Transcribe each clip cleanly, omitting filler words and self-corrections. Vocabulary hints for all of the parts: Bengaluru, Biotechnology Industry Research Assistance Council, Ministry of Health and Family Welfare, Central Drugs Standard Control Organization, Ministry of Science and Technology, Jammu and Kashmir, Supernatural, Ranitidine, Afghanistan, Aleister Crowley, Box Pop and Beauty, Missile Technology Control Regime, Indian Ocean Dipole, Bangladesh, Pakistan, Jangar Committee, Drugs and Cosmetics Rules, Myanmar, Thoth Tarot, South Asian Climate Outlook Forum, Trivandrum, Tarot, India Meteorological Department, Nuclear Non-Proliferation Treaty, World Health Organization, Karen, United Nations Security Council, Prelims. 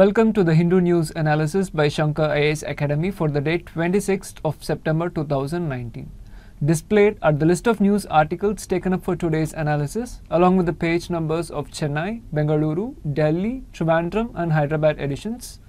Welcome to the Hindu News Analysis by Shankar IAS Academy for the date 26th of September 2019. Displayed are the list of news articles taken up for today's analysis, along with the page numbers of Chennai, Bengaluru, Delhi, Trivandrum and Hyderabad editions.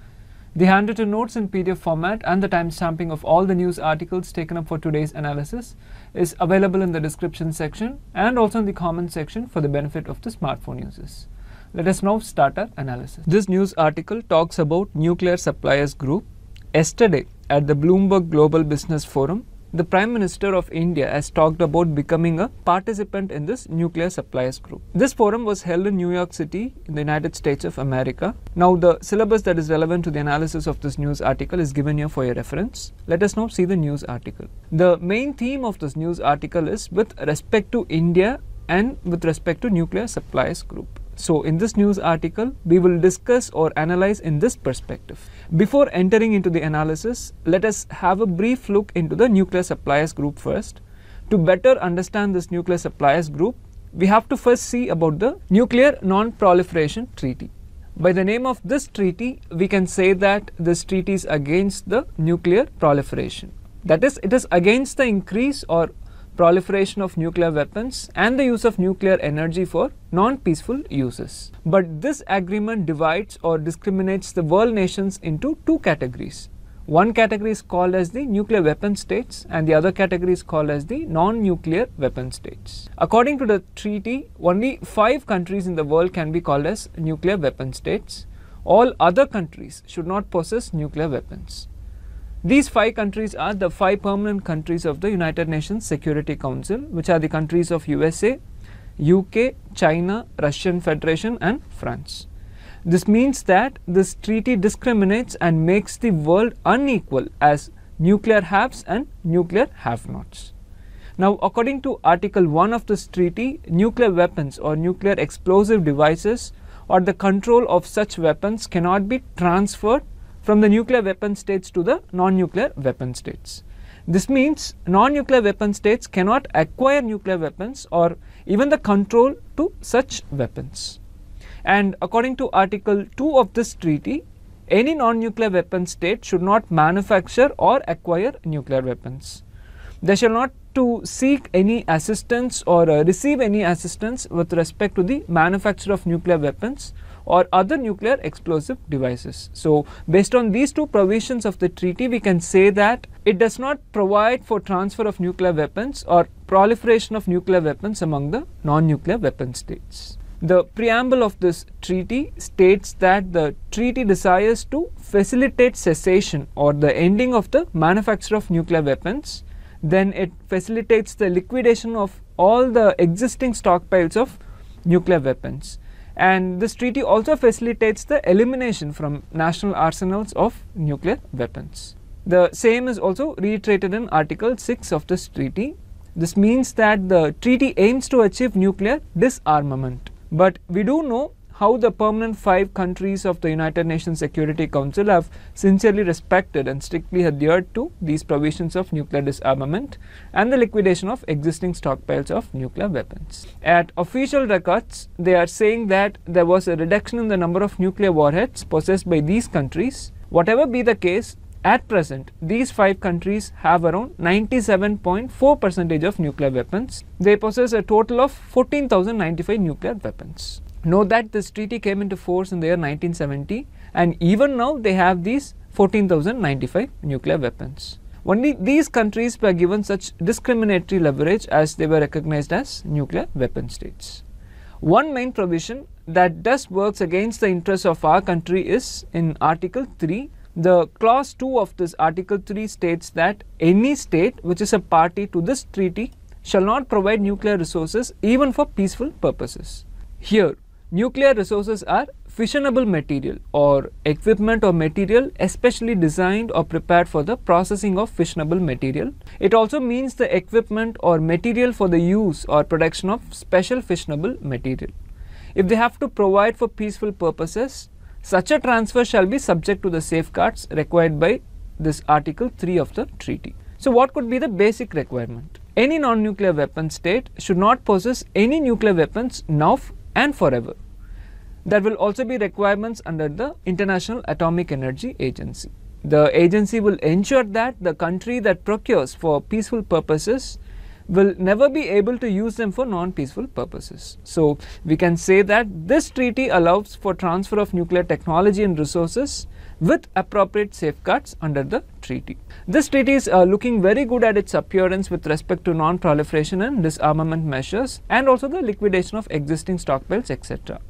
The handwritten notes in PDF format and the timestamping of all the news articles taken up for today's analysis is available in the description section and also in the comment section for the benefit of the smartphone users. Let us now start our analysis. This news article talks about Nuclear Suppliers Group. Yesterday, at the Bloomberg Global Business Forum, the Prime Minister of India has talked about becoming a participant in this Nuclear Suppliers Group. This forum was held in New York City in the United States of America. Now, the syllabus that is relevant to the analysis of this news article is given here for your reference. Let us now see the news article. The main theme of this news article is with respect to India and with respect to Nuclear Suppliers Group. So, in this news article, we will discuss or analyze in this perspective. Before entering into the analysis, let us have a brief look into the Nuclear Suppliers Group first. To better understand this Nuclear Suppliers Group, we have to first see about the Nuclear Non-Proliferation Treaty. By the name of this treaty, we can say that this treaty is against the nuclear proliferation. That is, it is against the increase or proliferation of nuclear weapons and the use of nuclear energy for non-peaceful uses. But this agreement divides or discriminates the world nations into two categories. One category is called as the nuclear weapon states and the other category is called as the non-nuclear weapon states. According to the treaty, only 5 countries in the world can be called as nuclear weapon states. All other countries should not possess nuclear weapons. These 5 countries are the 5 permanent countries of the United Nations Security Council, which are the countries of USA, UK, China, Russian Federation and France. This means that this treaty discriminates and makes the world unequal as nuclear haves and nuclear have-nots. Now, according to Article 1 of this treaty, nuclear weapons or nuclear explosive devices or the control of such weapons cannot be transferred from the nuclear weapon states to the non-nuclear weapon states. This means non-nuclear weapon states cannot acquire nuclear weapons or even the control to such weapons. And according to Article 2 of this treaty, any non-nuclear weapon state should not manufacture or acquire nuclear weapons. They shall not to seek any assistance or receive any assistance with respect to the manufacture of nuclear weapons or other nuclear explosive devices. So, based on these two provisions of the treaty, we can say that it does not provide for transfer of nuclear weapons or proliferation of nuclear weapons among the non-nuclear weapon states. The preamble of this treaty states that the treaty desires to facilitate cessation or the ending of the manufacture of nuclear weapons. Then it facilitates the liquidation of all the existing stockpiles of nuclear weapons. And this treaty also facilitates the elimination from national arsenals of nuclear weapons. The same is also reiterated in Article 6 of this treaty. This means that the treaty aims to achieve nuclear disarmament. But we do know how the permanent 5 countries of the United Nations Security Council have sincerely respected and strictly adhered to these provisions of nuclear disarmament and the liquidation of existing stockpiles of nuclear weapons. At official records, they are saying that there was a reduction in the number of nuclear warheads possessed by these countries. Whatever be the case, at present, these 5 countries have around 97.4% of nuclear weapons. They possess a total of 14,095 nuclear weapons. Note that this treaty came into force in the year 1970 and even now they have these 14,095 nuclear weapons. Only these countries were given such discriminatory leverage as they were recognized as nuclear weapon states. One main provision that does works against the interests of our country is in Article 3. The clause 2 of this Article 3 states that any state which is a party to this treaty shall not provide nuclear resources even for peaceful purposes. Here, nuclear resources are fissionable material or equipment or material especially designed or prepared for the processing of fissionable material. It also means the equipment or material for the use or production of special fissionable material. If they have to provide for peaceful purposes, such a transfer shall be subject to the safeguards required by this Article 3 of the treaty. So, what could be the basic requirement? Any non-nuclear weapon state should not possess any nuclear weapons now and forever. There will also be requirements under the International Atomic Energy Agency. The agency will ensure that the country that procures for peaceful purposes will never be able to use them for non-peaceful purposes. So we can say that this treaty allows for transfer of nuclear technology and resources with appropriate safeguards under the treaty. This treaty is looking very good at its appearance with respect to non-proliferation and disarmament measures and also the liquidation of existing stockpiles, etc.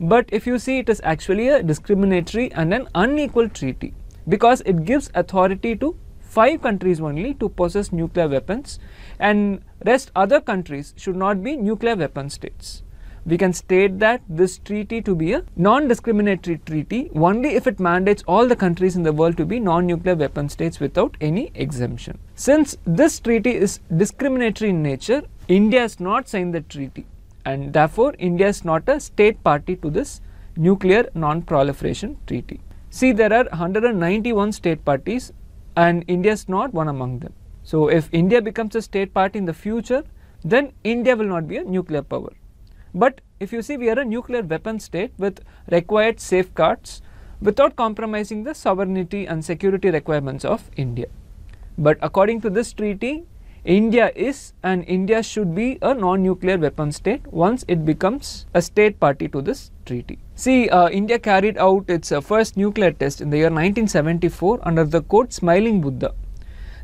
But if you see, it is actually a discriminatory and an unequal treaty because it gives authority to 5 countries only to possess nuclear weapons, and rest other countries should not be nuclear weapon states. We can state that this treaty to be a non-discriminatory treaty only if it mandates all the countries in the world to be non-nuclear weapon states without any exemption. Since this treaty is discriminatory in nature, India has not signed the treaty, and therefore India is not a state party to this Nuclear Non-Proliferation Treaty. See, there are 191 state parties and India is not one among them. So if India becomes a state party in the future, then India will not be a nuclear power. But if you see, we are a nuclear weapon state with required safeguards without compromising the sovereignty and security requirements of India. But according to this treaty, India is and India should be a non-nuclear weapon state once it becomes a state party to this treaty. See, India carried out its first nuclear test in the year 1974 under the code Smiling Buddha.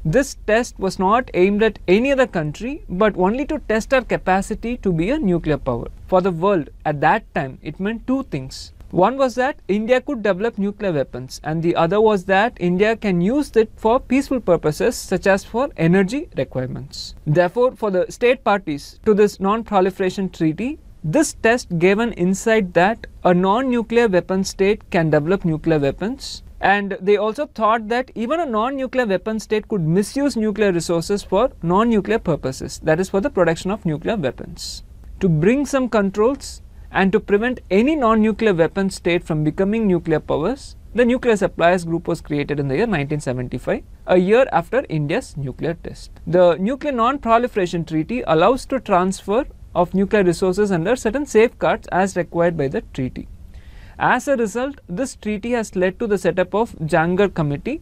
This test was not aimed at any other country but only to test our capacity to be a nuclear power. For the world at that time, it meant two things. One was that India could develop nuclear weapons, and the other was that India can use it for peaceful purposes such as for energy requirements. Therefore, for the state parties to this non-proliferation treaty, this test gave an insight that a non-nuclear weapon state can develop nuclear weapons, and they also thought that even a non-nuclear weapon state could misuse nuclear resources for non-nuclear purposes, that is for the production of nuclear weapons. To bring some controls and to prevent any non-nuclear weapon state from becoming nuclear powers, the Nuclear Suppliers Group was created in the year 1975, a year after India's nuclear test. The Nuclear Non-Proliferation Treaty allows to transfer of nuclear resources under certain safeguards as required by the treaty. As a result, this treaty has led to the setup of Jangar Committee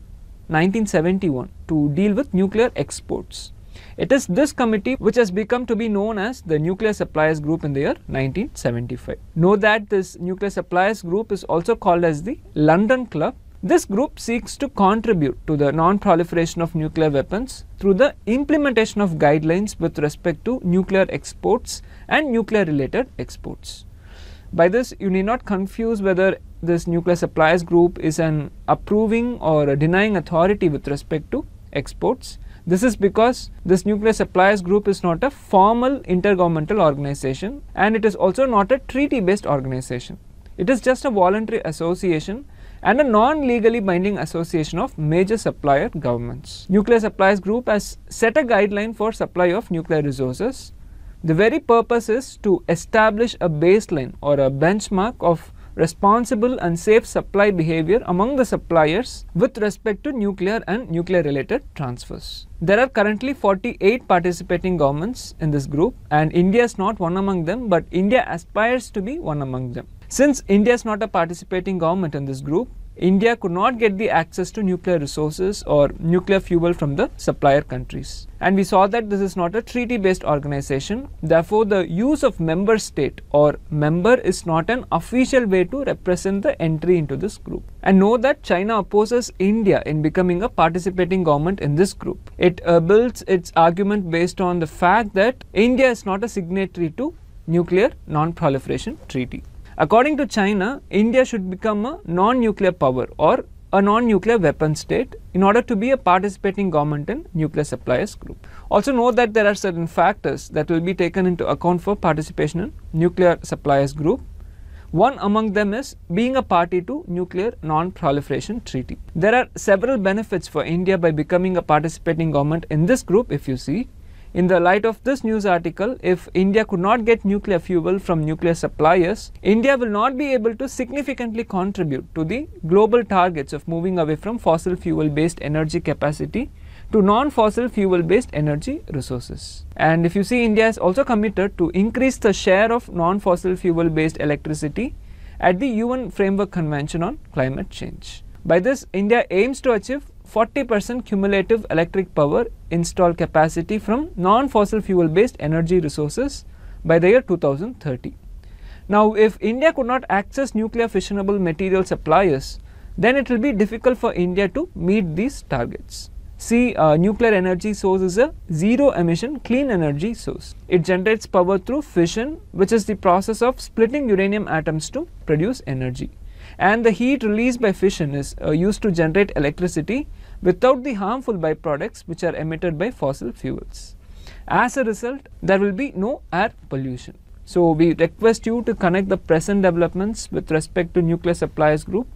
1971 to deal with nuclear exports. It is this committee which has become to be known as the Nuclear Suppliers Group in the year 1975. Note that this Nuclear Suppliers Group is also called as the London Club. This group seeks to contribute to the non-proliferation of nuclear weapons through the implementation of guidelines with respect to nuclear exports and nuclear-related exports. By this, you need not confuse whether this Nuclear Suppliers Group is an approving or a denying authority with respect to exports. This is because this Nuclear Suppliers Group is not a formal intergovernmental organization, and it is also not a treaty-based organization. It is just a voluntary association and a non-legally binding association of major supplier governments. Nuclear Suppliers Group has set a guideline for supply of nuclear resources. The very purpose is to establish a baseline or a benchmark of responsible and safe supply behavior among the suppliers with respect to nuclear and nuclear-related transfers. There are currently 48 participating governments in this group, and India is not one among them, but India aspires to be one among them. Since India is not a participating government in this group, India could not get the access to nuclear resources or nuclear fuel from the supplier countries. And we saw that this is not a treaty-based organization. Therefore, the use of member state or member is not an official way to represent the entry into this group. And know that China opposes India in becoming a participating government in this group. It builds its argument based on the fact that India is not a signatory to Nuclear Non-Proliferation Treaty. According to China, India should become a non-nuclear power or a non-nuclear weapon state in order to be a participating government in Nuclear Suppliers Group. Also note that there are certain factors that will be taken into account for participation in Nuclear Suppliers Group. One among them is being a party to Nuclear Non-Proliferation Treaty. There are several benefits for India by becoming a participating government in this group, if you see. In the light of this news article, if India could not get nuclear fuel from nuclear suppliers, India will not be able to significantly contribute to the global targets of moving away from fossil fuel-based energy capacity to non-fossil fuel-based energy resources. And if you see, India is also committed to increase the share of non-fossil fuel-based electricity at the UN Framework Convention on Climate Change. By this, India aims to achieve 40% cumulative electric power installed capacity from non-fossil fuel-based energy resources by the year 2030. Now, if India could not access nuclear fissionable material suppliers, then it will be difficult for India to meet these targets. See, nuclear energy source is a zero-emission clean energy source. It generates power through fission, which is the process of splitting uranium atoms to produce energy. And the heat released by fission is used to generate electricity without the harmful byproducts which are emitted by fossil fuels. As a result, there will be no air pollution. So, we request you to connect the present developments with respect to Nuclear Suppliers Group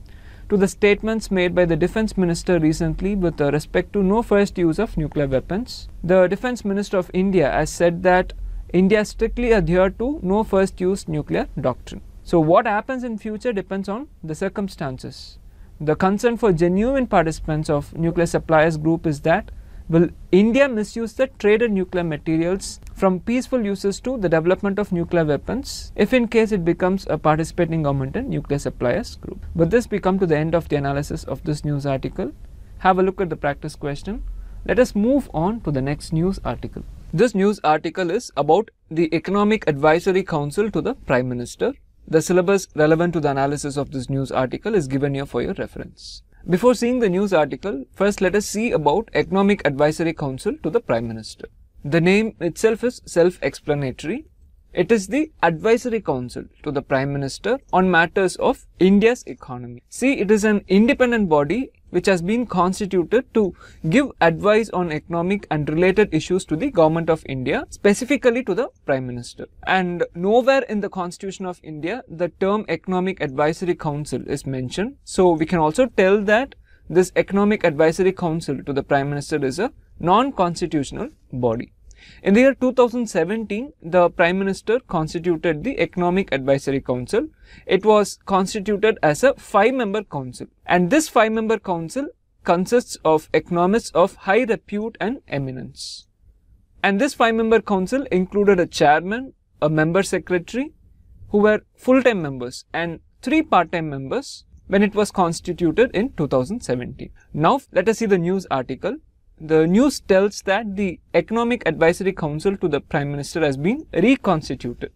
to the statements made by the Defence Minister recently with respect to no first use of nuclear weapons. The Defence Minister of India has said that India strictly adhered to no first use nuclear doctrine. So what happens in future depends on the circumstances. The concern for genuine participants of Nuclear Suppliers Group is that will India misuse the traded nuclear materials from peaceful uses to the development of nuclear weapons if in case it becomes a participating government in Nuclear Suppliers Group. With this, we come to the end of the analysis of this news article. Have a look at the practice question. Let us move on to the next news article. This news article is about the Economic Advisory Council to the Prime Minister. The syllabus relevant to the analysis of this news article is given here for your reference. Before seeing the news article, first let us see about Economic Advisory Council to the Prime Minister. The name itself is self-explanatory. It is the Advisory Council to the Prime Minister on matters of India's economy. See, it is an independent body which has been constituted to give advice on economic and related issues to the Government of India, specifically to the Prime Minister. And nowhere in the Constitution of India, the term Economic Advisory Council is mentioned. So we can also tell that this Economic Advisory Council to the Prime Minister is a non-constitutional body. In the year 2017, the Prime Minister constituted the Economic Advisory Council. It was constituted as a five-member council, and this five-member council consists of economists of high repute and eminence. And this five-member council included a chairman, a member secretary, who were full-time members, and three part-time members when it was constituted in 2017. Now, let us see the news article. The news tells that the Economic Advisory Council to the Prime Minister has been reconstituted.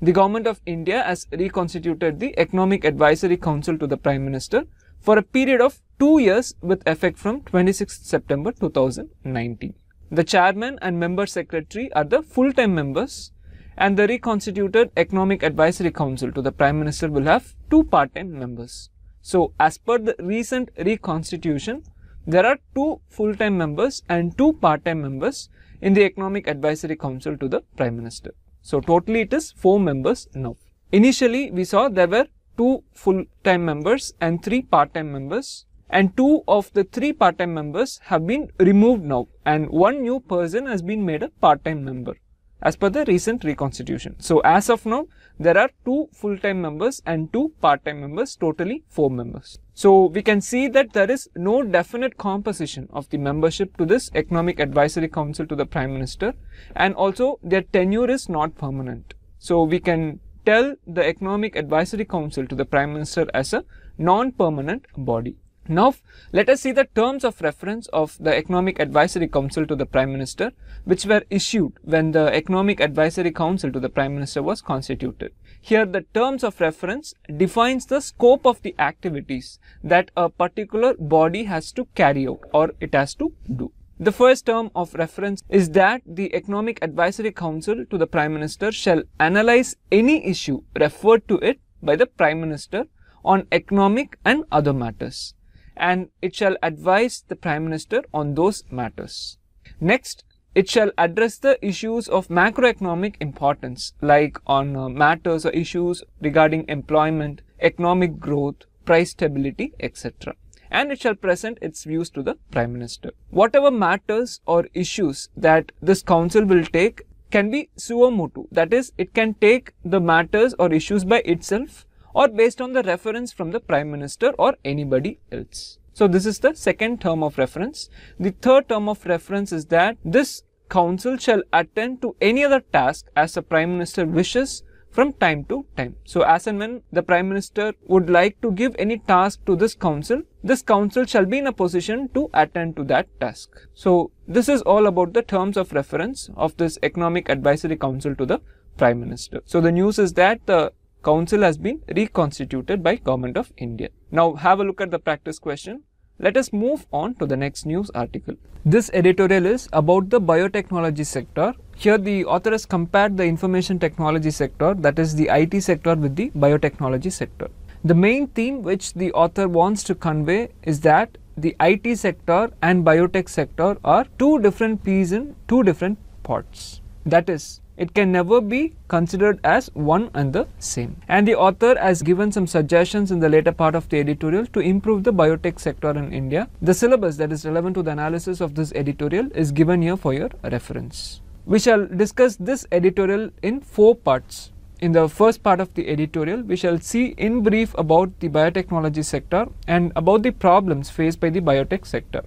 The Government of India has reconstituted the Economic Advisory Council to the Prime Minister for a period of 2 years with effect from 26th September 2019. The chairman and member secretary are the full-time members, and the reconstituted Economic Advisory Council to the Prime Minister will have two part-time members. So, as per the recent reconstitution, there are two full-time members and two part-time members in the Economic Advisory Council to the Prime Minister. So, totally it is 4 members now. Initially, we saw there were 2 full-time members and 3 part-time members, and 2 of the 3 part-time members have been removed now, and 1 new person has been made a part-time member as per the recent reconstitution. So, as of now, there are 2 full-time members and 2 part-time members, totally 4 members. So, we can see that there is no definite composition of the membership to this Economic Advisory Council to the Prime Minister, and also their tenure is not permanent. So, we can tell the Economic Advisory Council to the Prime Minister as a non-permanent body. Now, let us see the terms of reference of the Economic Advisory Council to the Prime Minister, which were issued when the Economic Advisory Council to the Prime Minister was constituted. Here, the terms of reference defines the scope of the activities that a particular body has to carry out or it has to do. The first term of reference is that the Economic Advisory Council to the Prime Minister shall analyze any issue referred to it by the Prime Minister on economic and other matters, and it shall advise the Prime Minister on those matters. Next, it shall address the issues of macroeconomic importance, like on matters or issues regarding employment, economic growth, price stability, etc. And it shall present its views to the Prime Minister. Whatever matters or issues that this council will take can be suo motu, that is, it can take the matters or issues by itself or based on the reference from the Prime Minister or anybody else. So, this is the second term of reference. The third term of reference is that this Council shall attend to any other task as the Prime Minister wishes from time to time. So as and when the Prime Minister would like to give any task to this council shall be in a position to attend to that task. So this is all about the terms of reference of this Economic Advisory Council to the Prime Minister. So the news is that the council has been reconstituted by Government of India. Now have a look at the practice question. Let us move on to the next news article. This editorial is about the biotechnology sector. Here the author has compared the information technology sector, that is the IT sector, with the biotechnology sector. The main theme which the author wants to convey is that the IT sector and biotech sector are two different peas in two different pots. That is, it can never be considered as one and the same. And the author has given some suggestions in the later part of the editorial to improve the biotech sector in India. The syllabus that is relevant to the analysis of this editorial is given here for your reference. We shall discuss this editorial in four parts. In the first part of the editorial, we shall see in brief about the biotechnology sector and about the problems faced by the biotech sector.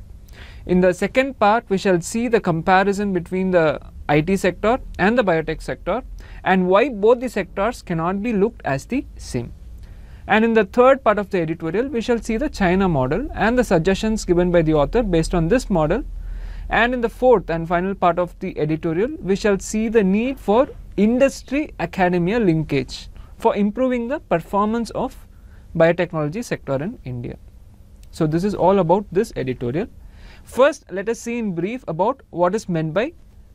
In the second part, we shall see the comparison between the IT sector and the biotech sector and why both the sectors cannot be looked as the same. And in the third part of the editorial, we shall see the China model and the suggestions given by the author based on this model. And in the fourth and final part of the editorial, we shall see the need for industry-academia linkage for improving the performance of biotechnology sector in India. So this is all about this editorial. First, let us see in brief about what is meant by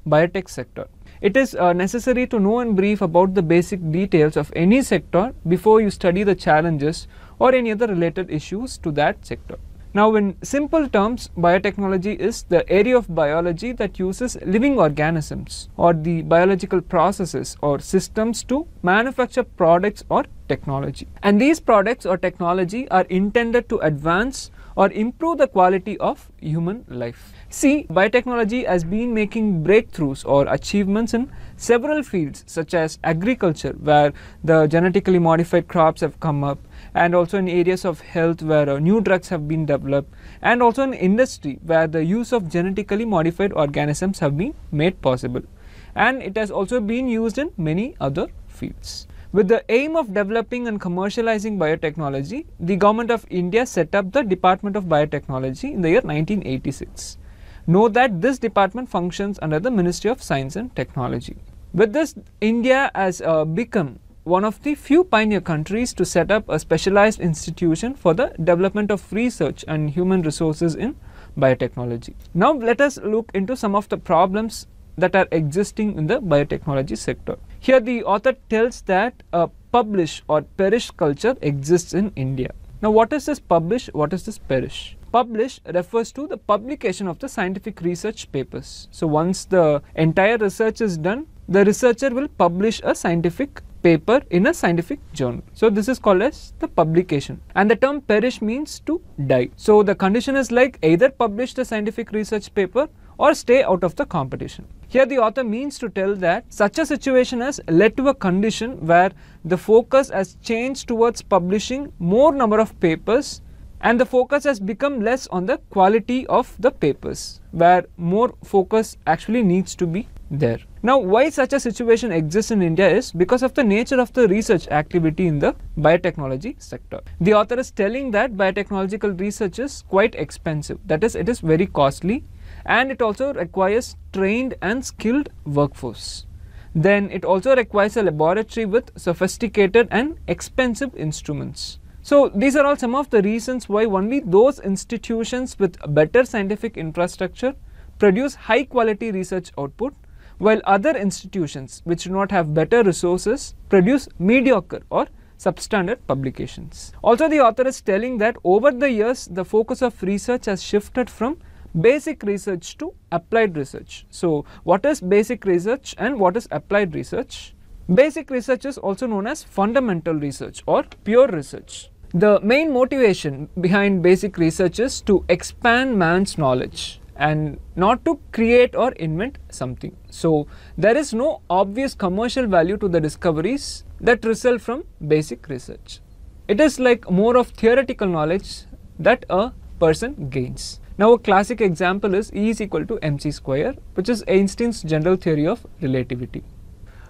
biotech sector. It is necessary to know in brief about the basic details of any sector before you study the challenges or any other related issues to that sector. Now, in simple terms, biotechnology is the area of biology that uses living organisms or the biological processes or systems to manufacture products or technology. And these products or technology are intended to advance or improve the quality of human life. See, biotechnology has been making breakthroughs or achievements in several fields such as agriculture, where the genetically modified crops have come up, and also in areas of health where new drugs have been developed, and also in industry where the use of genetically modified organisms have been made possible. And it has also been used in many other fields. With the aim of developing and commercializing biotechnology, the Government of India set up the Department of Biotechnology in the year 1986. Note that this department functions under the Ministry of Science and Technology. With this, India has become one of the few pioneer countries to set up a specialized institution for the development of research and human resources in biotechnology. Now let us look into some of the problems that are existing in the biotechnology sector. Here the author tells that a publish or perish culture exists in India. Now what is this publish? What is this perish? Publish refers to the publication of the scientific research papers. So once the entire research is done, the researcher will publish a scientific paper in a scientific journal. So this is called as the publication. And the term perish means to die. So the condition is like either publish the scientific research paper or stay out of the competition. Here the author means to tell that such a situation has led to a condition where the focus has changed towards publishing more number of papers, and the focus has become less on the quality of the papers, where more focus actually needs to be there. Now, why such a situation exists in India is because of the nature of the research activity in the biotechnology sector. The author is telling that biotechnological research is quite expensive, that is, it is very costly, and it also requires trained and skilled workforce. Then it also requires a laboratory with sophisticated and expensive instruments. So these are all some of the reasons why only those institutions with better scientific infrastructure produce high quality research output, while other institutions which do not have better resources produce mediocre or substandard publications. Also, the author is telling that over the years, the focus of research has shifted from basic research to applied research. So what is basic research and what is applied research? Basic research is also known as fundamental research or pure research. The main motivation behind basic research is to expand man's knowledge and not to create or invent something. So there is no obvious commercial value to the discoveries that result from basic research. It is like more of theoretical knowledge that a person gains. Now a classic example is E is equal to mc square, which is Einstein's general theory of relativity.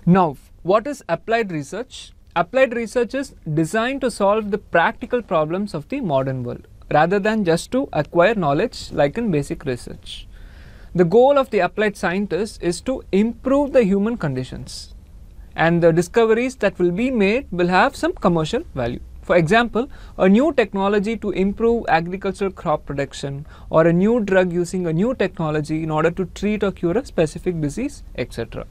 Now What is applied research? Applied research is designed to solve the practical problems of the modern world rather than just to acquire knowledge like in basic research. The goal of the applied scientist is to improve the human conditions, and the discoveries that will be made will have some commercial value. For example, a new technology to improve agricultural crop production, or a new drug using a new technology in order to treat or cure a specific disease, etc.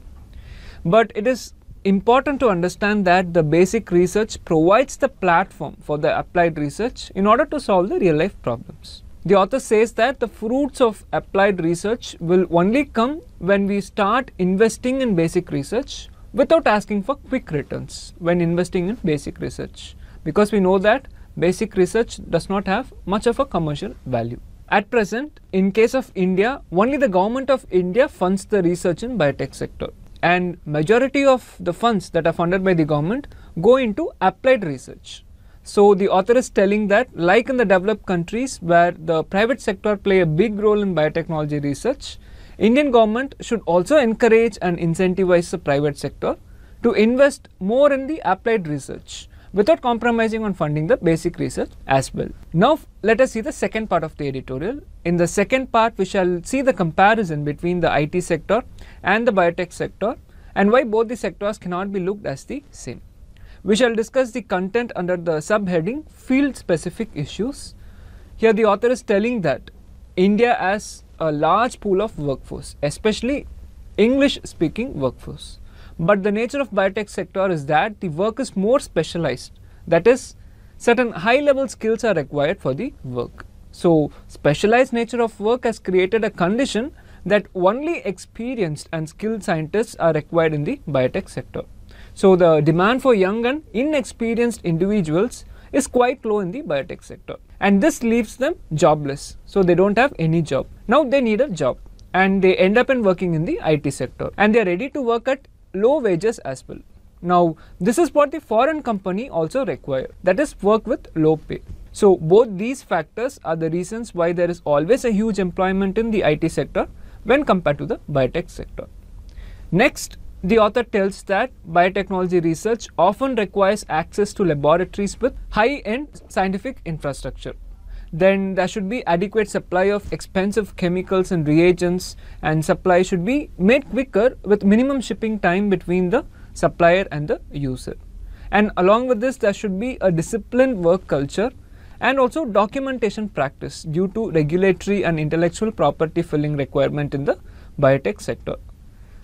But it is important to understand that the basic research provides the platform for the applied research in order to solve the real life problems. The author says that the fruits of applied research will only come when we start investing in basic research without asking for quick returns when investing in basic research, because we know that basic research does not have much of a commercial value. At present, in case of India, only the government of India funds the research in biotech sector, and majority of the funds that are funded by the government go into applied research. So the author is telling that, like in the developed countries where the private sector play a big role in biotechnology research, Indian government should also encourage and incentivize the private sector to invest more in the applied research without compromising on funding the basic research as well. Now let us see the second part of the editorial. In the second part, we shall see the comparison between the IT sector and the biotech sector, and why both the sectors cannot be looked as the same. We shall discuss the content under the subheading field-specific issues. Here the author is telling that India has a large pool of workforce, especially English-speaking workforce. But the nature of biotech sector is that the work is more specialized. That is, certain high-level skills are required for the work. So, specialized nature of work has created a condition that only experienced and skilled scientists are required in the biotech sector. So, the demand for young and inexperienced individuals is quite low in the biotech sector, and this leaves them jobless. So, they don't have any job. Now, they need a job and they end up in working in the IT sector, and they are ready to work at low wages as well. Now, this is what the foreign company also require, that is work with low pay. So, both these factors are the reasons why there is always a huge employment in the IT sector when compared to the biotech sector. Next, the author tells that biotechnology research often requires access to laboratories with high-end scientific infrastructure. Then there should be adequate supply of expensive chemicals and reagents, and supply should be made quicker with minimum shipping time between the supplier and the user. And along with this, there should be a disciplined work culture and also documentation practice due to regulatory and intellectual property filling requirement in the biotech sector.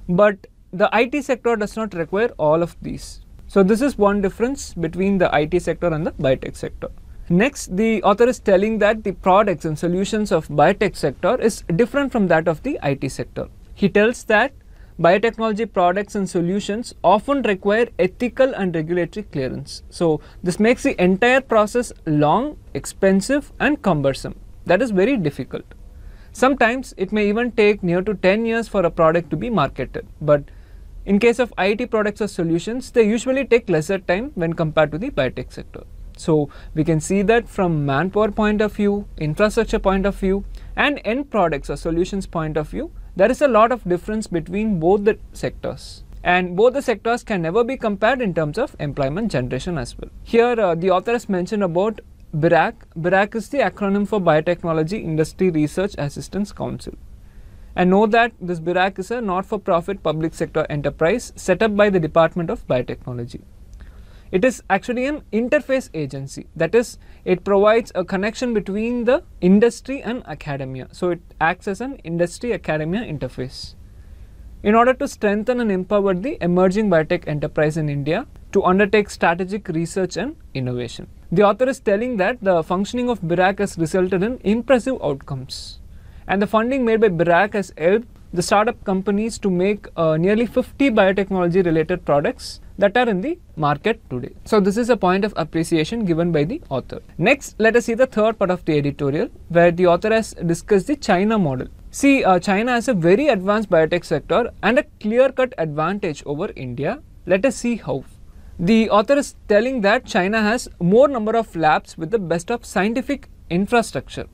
But the IT sector does not require all of these. So this is one difference between the IT sector and the biotech sector. Next, the author is telling that the products and solutions of biotech sector is different from that of the IT sector. He tells that biotechnology products and solutions often require ethical and regulatory clearance. So, this makes the entire process long, expensive and cumbersome. That is very difficult. Sometimes it may even take near to 10 years for a product to be marketed. But in case of IT products or solutions, they usually take lesser time when compared to the biotech sector. So, we can see that from manpower point of view, infrastructure point of view, and end products or solutions point of view, there is a lot of difference between both the sectors. And both the sectors can never be compared in terms of employment generation as well. Here, the author has mentioned about BIRAC. BIRAC is the acronym for Biotechnology Industry Research Assistance Council. And know that this BIRAC is a not-for-profit public sector enterprise set up by the Department of Biotechnology. It is actually an interface agency, that is, it provides a connection between the industry and academia. So, it acts as an industry-academia interface in order to strengthen and empower the emerging biotech enterprise in India to undertake strategic research and innovation. The author is telling that the functioning of BIRAC has resulted in impressive outcomes, and the funding made by BIRAC has helped the startup companies to make nearly 50 biotechnology related products that are in the market today. So this is a point of appreciation given by the author. Next, let us see the third part of the editorial, where the author has discussed the China model. See, China has a very advanced biotech sector and a clear-cut advantage over India. Let us see how. The author is telling that China has more number of labs with the best of scientific infrastructure,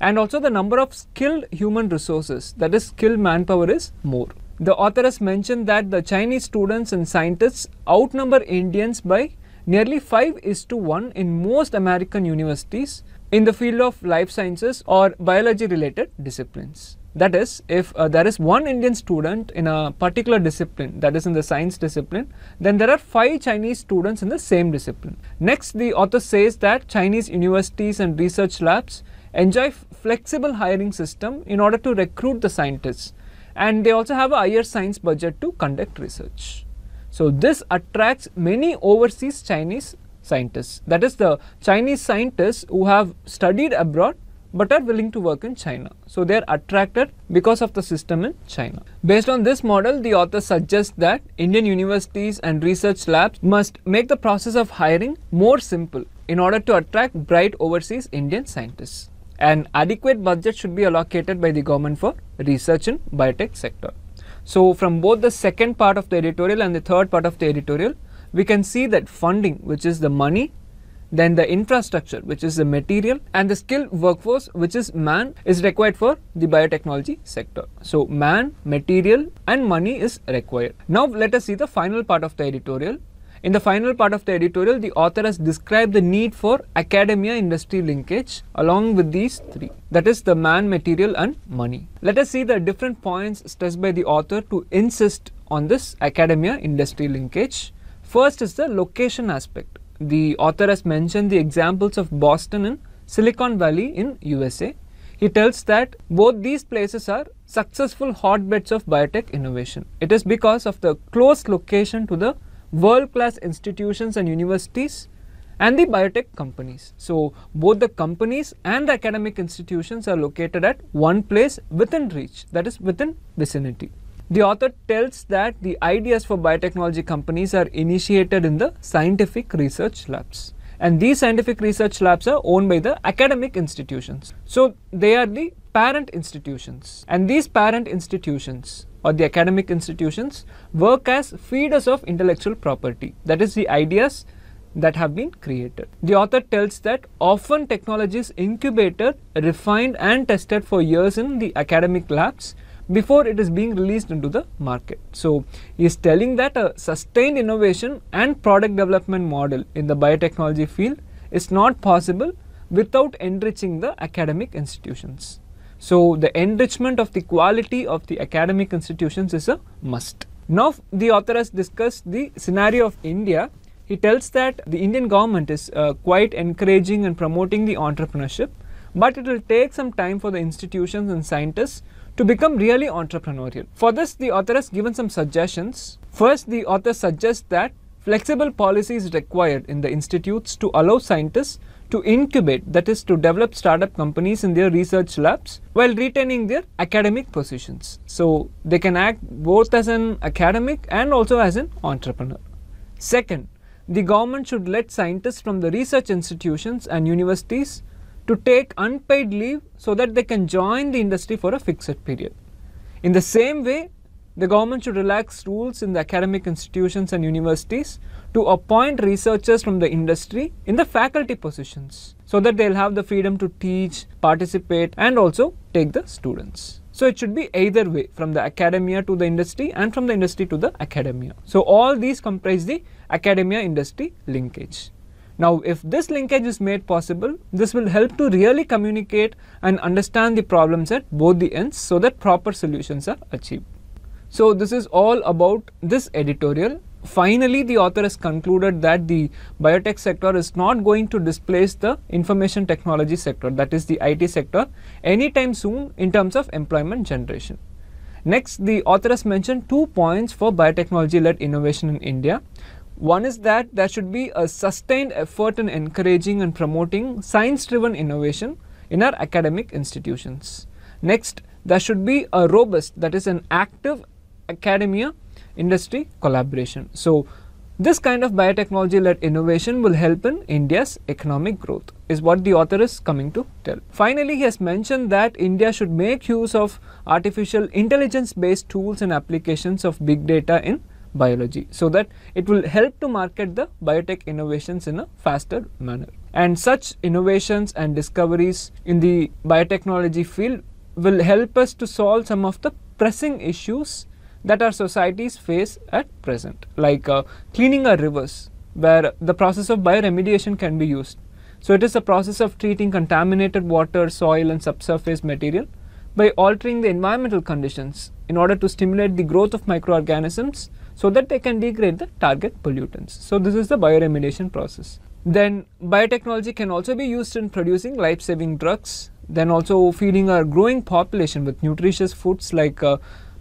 and also the number of skilled human resources, that is skilled manpower, is more. the author has mentioned that the Chinese students and scientists outnumber Indians by nearly 5:1 in most American universities in the field of life sciences or biology related disciplines. That is, if there is one Indian student in a particular discipline, that is in the science discipline, then there are 5 Chinese students in the same discipline. Next, the author says that Chinese universities and research labs enjoy flexible hiring system in order to recruit the scientists, and they also have a higher science budget to conduct research. So this attracts many overseas Chinese scientists, that is the Chinese scientists who have studied abroad but are willing to work in China. So they are attracted because of the system in China. Based on this model, the author suggests that Indian universities and research labs must make the process of hiring more simple in order to attract bright overseas Indian scientists. An adequate budget should be allocated by the government for research in biotech sector. So from both the second part of the editorial and the third part of the editorial, we can see that funding, which is the money, then the infrastructure, which is the material, and the skilled workforce, which is man, is required for the biotechnology sector. So man, material and money is required. Now let us see the final part of the editorial. In the final part of the editorial, the author has described the need for academia-industry linkage along with these three, that is the man, material and money. Let us see the different points stressed by the author to insist on this academia-industry linkage. First is the location aspect. The author has mentioned the examples of Boston and Silicon Valley in USA. He tells that both these places are successful hotbeds of biotech innovation. It is because of the close location to the world-class institutions and universities and the biotech companies. So both the companies and the academic institutions are located at one place within reach, that is within vicinity. The author tells that the ideas for biotechnology companies are initiated in the scientific research labs, and these scientific research labs are owned by the academic institutions. So they are the parent institutions, and these parent institutions or the academic institutions work as feeders of intellectual property, that is the ideas that have been created. The author tells that often technology is incubated, refined and tested for years in the academic labs before it is being released into the market. So he is telling that a sustained innovation and product development model in the biotechnology field is not possible without enriching the academic institutions. So the enrichment of the quality of the academic institutions is a must. Now the author has discussed the scenario of India. He tells that the Indian government is quite encouraging and promoting the entrepreneurship, but it will take some time for the institutions and scientists to become really entrepreneurial. For this, the author has given some suggestions. First, the author suggests that flexible policy is required in the institutes to allow scientists to incubate, that is to develop startup companies in their research labs while retaining their academic positions. So they can act both as an academic and also as an entrepreneur. Second, the government should let scientists from the research institutions and universities to take unpaid leave so that they can join the industry for a fixed period. In the same way, the government should relax rules in the academic institutions and universities to appoint researchers from the industry in the faculty positions so that they'll have the freedom to teach, participate and also take the students. So it should be either way, from the academia to the industry and from the industry to the academia. So all these comprise the academia-industry linkage. Now, if this linkage is made possible, this will help to really communicate and understand the problems at both the ends so that proper solutions are achieved. So this is all about this editorial. Finally, the author has concluded that the biotech sector is not going to displace the information technology sector, that is the IT sector, anytime soon in terms of employment generation. Next, the author has mentioned 2 points for biotechnology-led innovation in India. One is that there should be a sustained effort in encouraging and promoting science-driven innovation in our academic institutions. Next, there should be a robust, that is an active academia-industry collaboration. So this kind of biotechnology-led innovation will help in India's economic growth, is what the author is coming to tell. Finally, he has mentioned that India should make use of artificial intelligence-based tools and applications of big data in biology so that it will help to market the biotech innovations in a faster manner. And such innovations and discoveries in the biotechnology field will help us to solve some of the pressing issues that our societies face at present, like cleaning our rivers, where the process of bioremediation can be used. So it is a process of treating contaminated water, soil and subsurface material by altering the environmental conditions in order to stimulate the growth of microorganisms so that they can degrade the target pollutants. So this is the bioremediation process. Then biotechnology can also be used in producing life-saving drugs, then also feeding our growing population with nutritious foods, like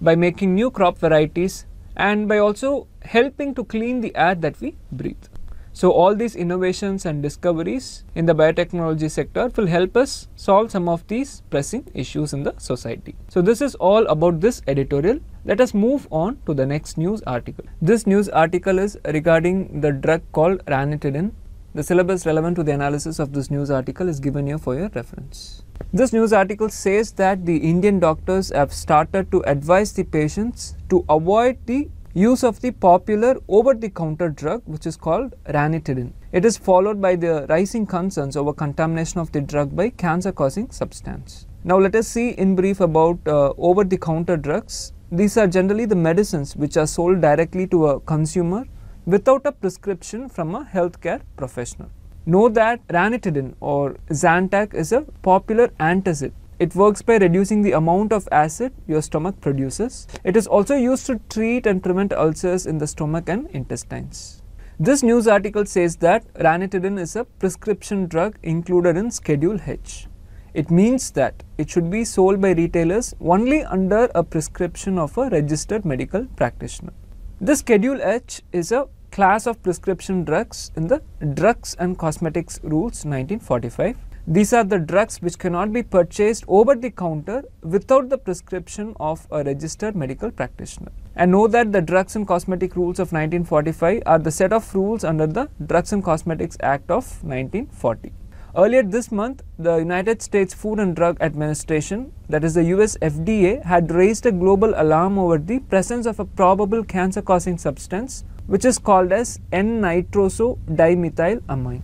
by making new crop varieties and by also helping to clean the air that we breathe. So all these innovations and discoveries in the biotechnology sector will help us solve some of these pressing issues in the society. So this is all about this editorial. Let us move on to the next news article. This news article is regarding the drug called Ranitidine. The syllabus relevant to the analysis of this news article is given here for your reference. This news article says that the Indian doctors have started to advise the patients to avoid the use of the popular over-the-counter drug which is called Ranitidine. It is followed by the rising concerns over contamination of the drug by cancer-causing substance. Now let us see in brief about over-the-counter drugs. These are generally the medicines which are sold directly to a consumer without a prescription from a healthcare professional. Know that Ranitidine or Zantac is a popular antacid. It works by reducing the amount of acid your stomach produces. It is also used to treat and prevent ulcers in the stomach and intestines. This news article says that Ranitidine is a prescription drug included in Schedule H. It means that it should be sold by retailers only under a prescription of a registered medical practitioner. This Schedule H is a class of prescription drugs in the Drugs and Cosmetics Rules 1945. These are the drugs which cannot be purchased over the counter without the prescription of a registered medical practitioner. And know that the Drugs and Cosmetic Rules of 1945 are the set of rules under the Drugs and Cosmetics Act of 1940. Earlier this month, the United States Food and Drug Administration, that is the US FDA, had raised a global alarm over the presence of a probable cancer-causing substance which is called as N-nitrosodimethylamine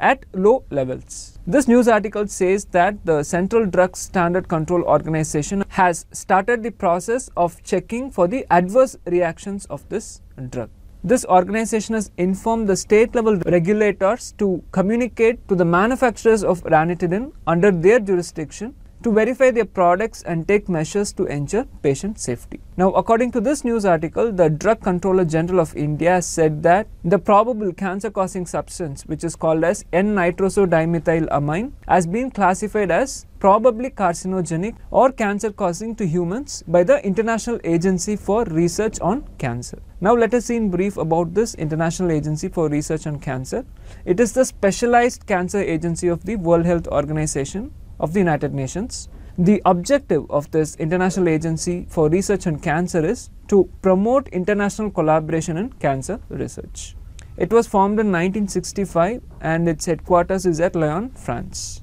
at low levels. This news article says that the Central Drugs Standard Control Organization has started the process of checking for the adverse reactions of this drug. This organization has informed the state-level regulators to communicate to the manufacturers of Ranitidine under their jurisdiction to verify their products and take measures to ensure patient safety. Now, according to this news article, the Drug Controller General of India said that the probable cancer-causing substance, which is called as N-nitrosodimethylamine, has been classified as probably carcinogenic or cancer-causing to humans by the International Agency for Research on Cancer. Now, let us see in brief about this International Agency for Research on Cancer. It is the specialized cancer agency of the World Health Organization of the United Nations. The objective of this International Agency for Research on Cancer is to promote international collaboration in cancer research. It was formed in 1965 and its headquarters is at Lyon, France.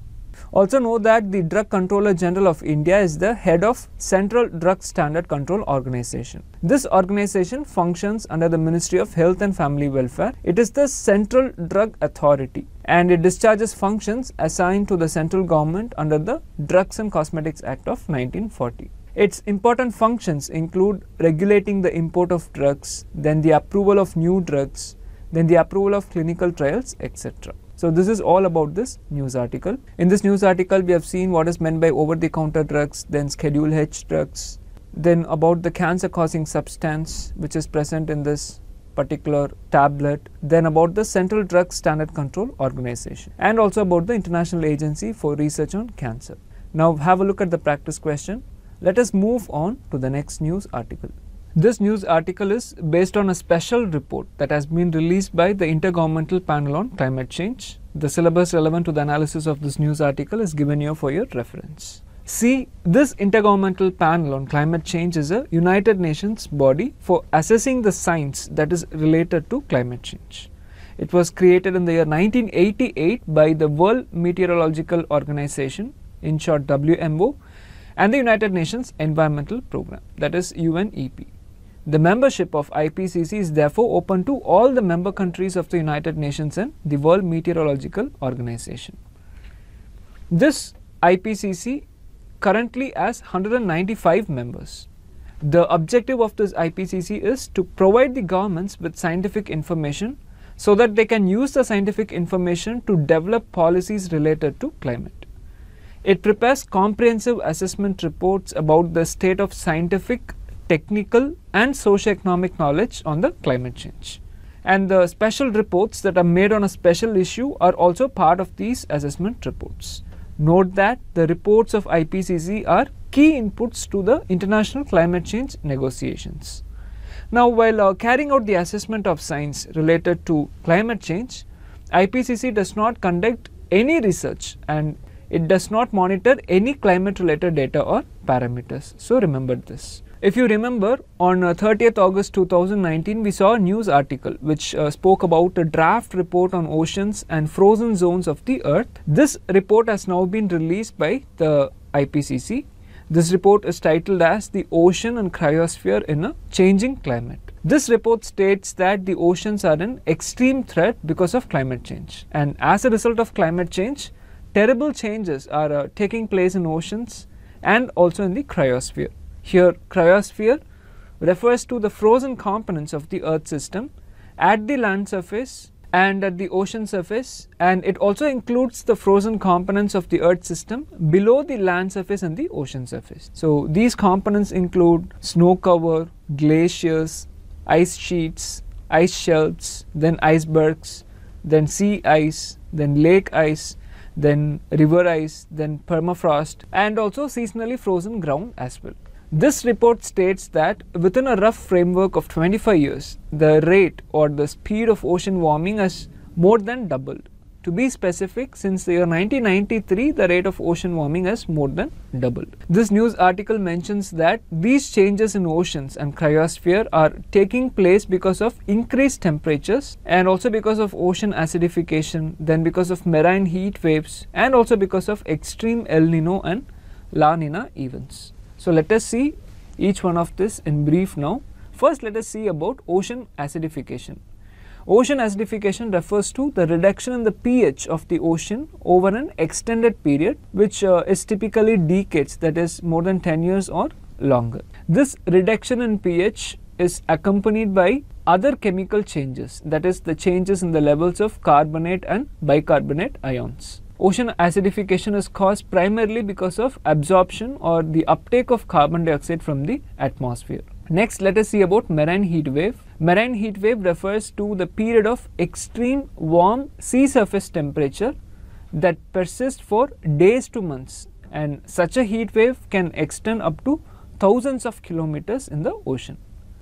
Also know that the Drug Controller General of India is the head of Central Drugs Standard Control Organization. This organization functions under the Ministry of Health and Family Welfare. It is the Central Drug Authority and it discharges functions assigned to the central government under the Drugs and Cosmetics Act of 1940. Its important functions include regulating the import of drugs, then the approval of new drugs, then the approval of clinical trials, etc. So this is all about this news article. In this news article, we have seen what is meant by over-the-counter drugs, then Schedule H drugs, then about the cancer-causing substance which is present in this particular tablet, then about the Central Drugs Standard Control Organization, and also about the International Agency for Research on Cancer. Now have a look at the practice question. Let us move on to the next news article. This news article is based on a special report that has been released by the Intergovernmental Panel on Climate Change. The syllabus relevant to the analysis of this news article is given here for your reference. See, this Intergovernmental Panel on Climate Change is a United Nations body for assessing the science that is related to climate change. It was created in the year 1988 by the World Meteorological Organization, in short WMO, and the United Nations Environmental Programme, that is UNEP. The membership of IPCC is therefore open to all the member countries of the United Nations and the World Meteorological Organization. This IPCC currently has 195 members The objective of this IPCC is to provide the governments with scientific information so that they can use the scientific information to develop policies related to climate. It prepares comprehensive assessment reports about the state of scientific, technical and socio-economic knowledge on the climate change. And the special reports that are made on a special issue are also part of these assessment reports. Note that the reports of IPCC are key inputs to the international climate change negotiations. Now, while carrying out the assessment of science related to climate change, IPCC does not conduct any research and it does not monitor any climate related data or parameters. So remember this. If you remember, on 30th August 2019, we saw a news article which spoke about a draft report on oceans and frozen zones of the earth. This report has now been released by the IPCC. This report is titled as The Ocean and Cryosphere in a Changing Climate. This report states that the oceans are an extreme threat because of climate change. And as a result of climate change, terrible changes are taking place in oceans and also in the cryosphere. Here, cryosphere refers to the frozen components of the Earth system at the land surface and at the ocean surface, and it also includes the frozen components of the Earth system below the land surface and the ocean surface. So these components include snow cover, glaciers, ice sheets, ice shelves, then icebergs, then sea ice, then lake ice, then river ice, then permafrost, and also seasonally frozen ground as well. This report states that within a rough framework of 25 years, the rate or the speed of ocean warming has more than doubled. To be specific, since the year 1993, the rate of ocean warming has more than doubled. This news article mentions that these changes in oceans and cryosphere are taking place because of increased temperatures and also because of ocean acidification, then because of marine heat waves, and also because of extreme El Nino and La Nina events. So let us see each one of this in brief now. First, let us see about ocean acidification. Ocean acidification refers to the reduction in the pH of the ocean over an extended period, which is typically decades, that is more than 10 years or longer. This reduction in pH is accompanied by other chemical changes, that is the changes in the levels of carbonate and bicarbonate ions. Ocean acidification is caused primarily because of absorption or the uptake of carbon dioxide from the atmosphere. Next, let us see about marine heat wave. Marine heat wave refers to the period of extreme warm sea surface temperature that persists for days to months, and such a heat wave can extend up to thousands of kilometers in the ocean.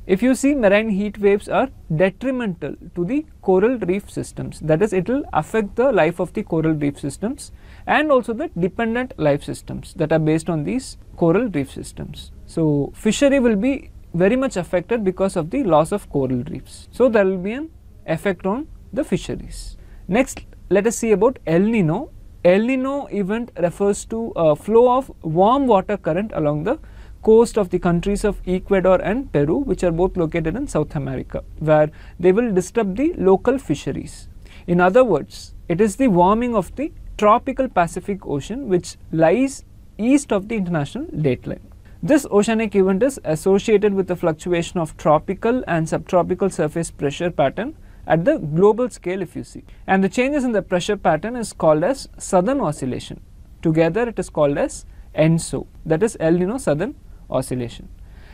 If you see, marine heat waves are detrimental to the coral reef systems, that is, it will affect the life of the coral reef systems and also the dependent life systems that are based on these coral reef systems. So fishery will be very much affected because of the loss of coral reefs. So there will be an effect on the fisheries. Next, let us see about El Nino. El Nino event refers to a flow of warm water current along the coast of the countries of Ecuador and Peru, which are both located in South America, where they will disturb the local fisheries. In other words, it is the warming of the tropical Pacific Ocean, which lies east of the international dateline. This oceanic event is associated with the fluctuation of tropical and subtropical surface pressure pattern at the global scale, if you see. And the changes in the pressure pattern is called as Southern Oscillation. Together, it is called as ENSO, that is El Nino Southern Oscillation.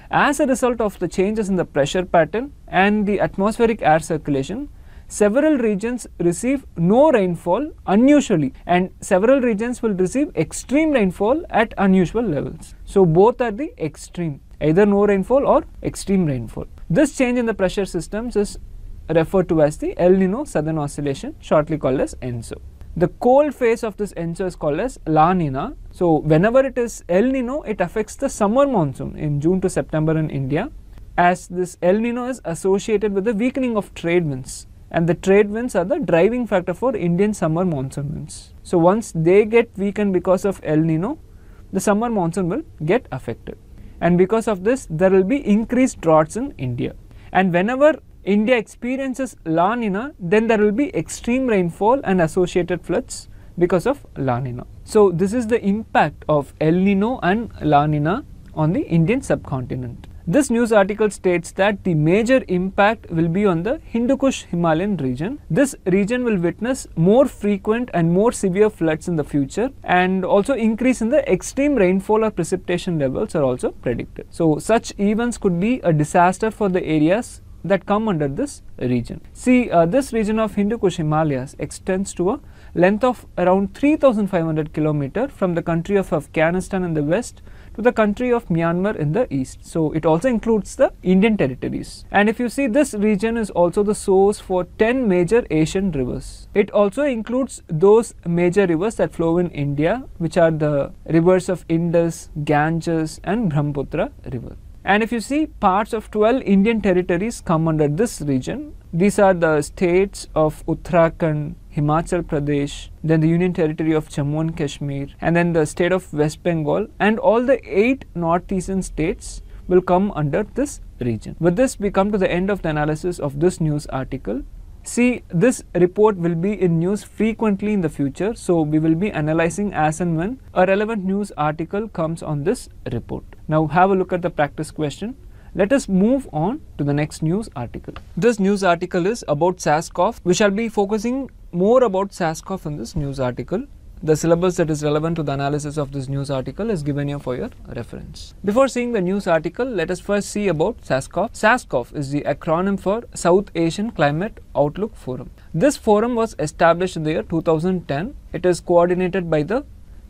As a result of the changes in the pressure pattern and the atmospheric air circulation, several regions receive no rainfall unusually, and several regions will receive extreme rainfall at unusual levels. So both are the extreme, either no rainfall or extreme rainfall. This change in the pressure systems is referred to as the El Nino Southern Oscillation, shortly called as ENSO. The cold phase of this ENSO is called as La Nina. So whenever it is El Nino, it affects the summer monsoon in June to September in India, as this El Nino is associated with the weakening of trade winds, and the trade winds are the driving factor for Indian summer monsoon winds. So once they get weakened because of El Nino, the summer monsoon will get affected, and because of this there will be increased droughts in India. And whenever India experiences La Nina, then there will be extreme rainfall and associated floods because of La Nina. So this is the impact of El Nino and La Nina on the Indian subcontinent. This news article states that the major impact will be on the Hindu Kush Himalayan region. This region will witness more frequent and more severe floods in the future, and also increase in the extreme rainfall or precipitation levels are also predicted. So such events could be a disaster for the areas that come under this region. See, this region of Hindu Kush Himalayas extends to a length of around 3,500 km from the country of Afghanistan in the west to the country of Myanmar in the east. So it also includes the Indian territories. And if you see, this region is also the source for 10 major Asian rivers. It also includes those major rivers that flow in India, which are the rivers of Indus, Ganges and Brahmaputra river. And if you see, parts of 12 Indian territories come under this region. These are the states of Uttarakhand, Himachal Pradesh, then the Union Territory of Jammu and Kashmir, and then the state of West Bengal, and all the 8 northeastern states will come under this region. With this, we come to the end of the analysis of this news article. See, this report will be in news frequently in the future, so we will be analyzing as and when a relevant news article comes on this report. Now have a look at the practice question. Let us move on to the next news article. This news article is about SASCOF. We shall be focusing more about SASCOF in this news article. The syllabus that is relevant to the analysis of this news article is given here for your reference. Before seeing the news article, let us first see about SASCOF. SASCOF is the acronym for South Asian Climate Outlook Forum. This forum was established in the year 2010. It is coordinated by the